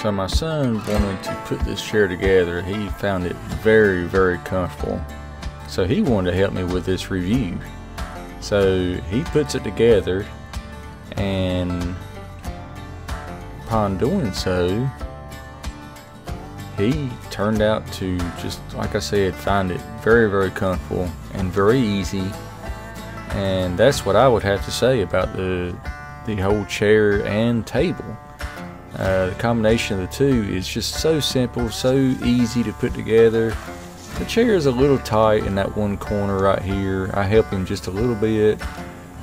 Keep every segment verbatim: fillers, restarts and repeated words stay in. So my son wanted to put this chair together. He found it very, very comfortable. So he wanted to help me with this review. So he puts it together, and upon doing so, he turned out to, just like I said, find it very, very comfortable and very easy. And that's what I would have to say about the the whole chair and table. Uh, the combination of the two is just so simple, so easy to put together. The chair is a little tight in that one corner right here. I help him just a little bit,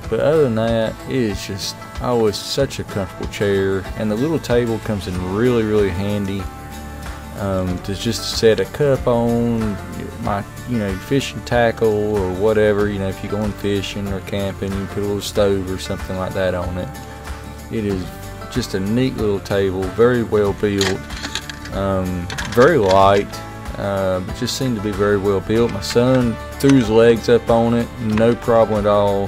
but other than that, it is just oh, it's such a comfortable chair. And the little table comes in really, really handy um, to just set a cup on, my you know fishing tackle or whatever. You know if you're going fishing or camping, you put a little stove or something like that on it. It is just a neat little table, very well built, um, very light, uh, but just seemed to be very well built. My son threw his legs up on it, no problem at all.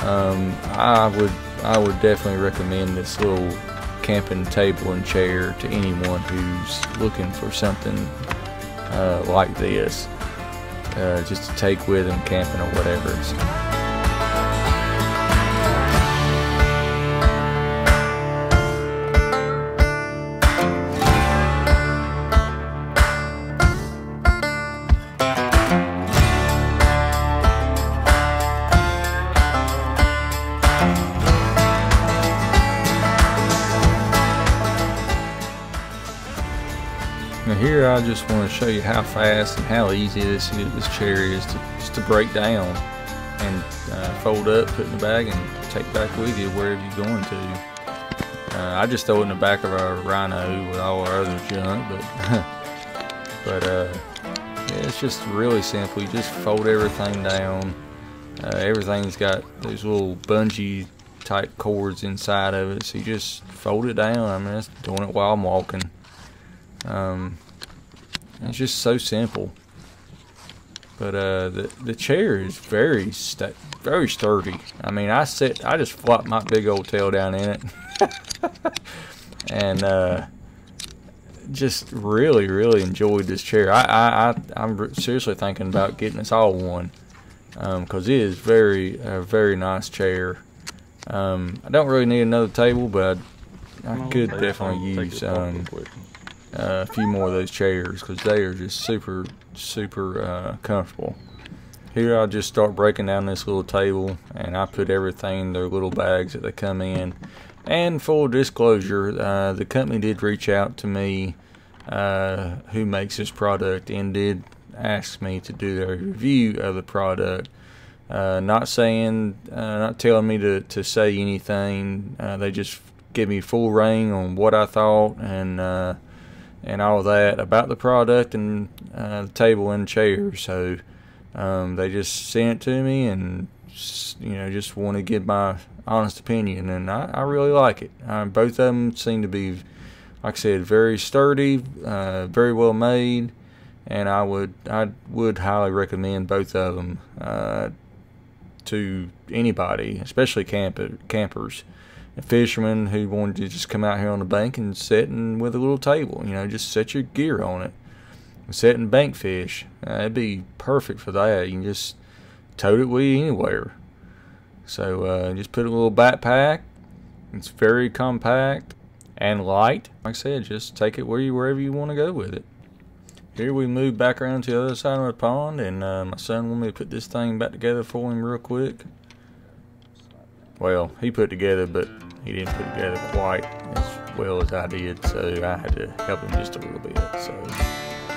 Um, I would, I would definitely recommend this little camping table and chair to anyone who's looking for something uh, like this, uh, just to take with them camping or whatever. So, here I just want to show you how fast and how easy this this chair is to just to break down and uh, fold up, put in the bag, and take back with you wherever you're going to. Uh, I just throw it in the back of our Rhino with all our other junk, but but uh, yeah, it's just really simple. You just fold everything down. Uh, everything's got those little bungee type cords inside of it, so you just fold it down. I mean, that's doing it while I'm walking. Um, it's just so simple, but uh, the the chair is very st very sturdy. I mean, I sit, I just flop my big old tail down in it, and uh, just really, really enjoyed this chair. I, I, I I'm seriously thinking about getting us all one, um, because it is very a very nice chair. Um, I don't really need another table, but I, I could definitely use um. Uh, a few more of those chairs, because they are just super super uh, comfortable. Here I just start breaking down this little table, and I put everything in their little bags that they come in. And full disclosure, uh, the company did reach out to me, uh, who makes this product, and did ask me to do their review of the product. Uh, not saying, uh, not telling me to, to say anything. Uh, they just give me full rein on what I thought and uh, and all that about the product and uh, the table and chair. So um, they just sent it to me, and you know just want to give my honest opinion, and I, I really like it. Uh, both of them seem to be, like I said, very sturdy, uh, very well made, and I would I would highly recommend both of them uh, to anybody, especially camper campers. Fishermen who wanted to just come out here on the bank and sit in with a little table, you know, just set your gear on it, set and bank fish. Uh, it'd be perfect for that. You can just tote it with you anywhere. So uh, just put a little backpack. It's very compact and light. Like I said, just take it where you wherever you want to go with it. Here we move back around to the other side of the pond, and uh, my son wanted me to put this thing back together for him real quick. Well, he put together, but he didn't put together quite as well as I did, so I had to help him just a little bit. So,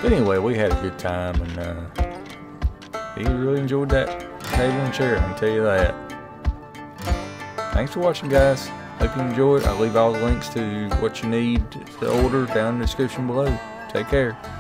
but anyway, we had a good time, and uh, he really enjoyed that table and chair, I can tell you that. Thanks for watching, guys. Hope you enjoyed. I'll leave all the links to what you need to order down in the description below. Take care.